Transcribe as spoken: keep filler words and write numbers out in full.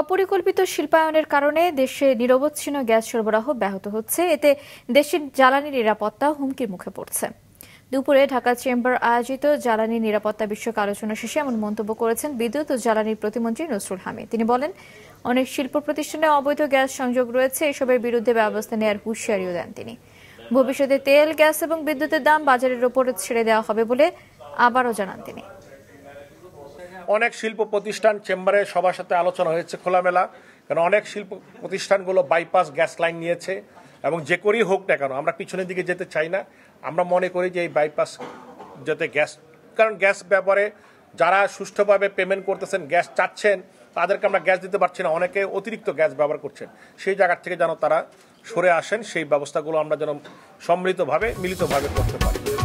অপরিকল্পিত শিল্পায়নের কারণে দেশে নিরবচ্ছিন্ন গ্যাস সরবরাহ ব্যাহত হচ্ছে, এতে দেশের জ্বালানি নিরাপত্তা হুমকির মুখে পড়ছে। দুপুরে ঢাকা চেম্বার আয়োজিত জ্বালানি নিরাপত্তা বিষয়ক আলোচনা শেষে এমন মন্তব্য করেছেন বিদ্যুৎ ও জ্বালানি প্রতিমন্ত্রী নসরুল হামিদ। তিনি বলেন, অনেক শিল্প প্রতিষ্ঠানে অবৈধ গ্যাস সংযোগ রয়েছে, এসবের বিরুদ্ধে ব্যবস্থা নেওয়ার হুঁশিয়ারিও দেন তিনি। ভবিষ্যতে তেল, গ্যাস এবং বিদ্যুতের দাম বাজারের ওপর ছেড়ে দেওয়া হবে বলে আবারও জানান তিনি। অনেক শিল্প প্রতিষ্ঠান চেম্বারে সবার সাথে আলোচনা হয়েছে খোলামেলা, কারণ অনেক শিল্প প্রতিষ্ঠানগুলো বাইপাস গ্যাস লাইন নিয়েছে এবং যে করেই হোক না কেন আমরা পিছনের দিকে যেতে চাই না। আমরা মনে করি যে এই বাইপাস যাতে গ্যাস, কারণ গ্যাস ব্যাপারে যারা সুষ্ঠুভাবে পেমেন্ট করতেছেন, গ্যাস চাচ্ছেন, তাদেরকে আমরা গ্যাস দিতে পারছি না, অনেকে অতিরিক্ত গ্যাস ব্যবহার করছেন। সেই জায়গার থেকে যেন তারা সরে আসেন, সেই ব্যবস্থাগুলো আমরা যেন সম্মিলিতভাবে মিলিতভাবে করতে পারি।